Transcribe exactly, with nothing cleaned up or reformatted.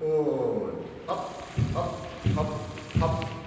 Und hopp, hopp, hopp, hopp.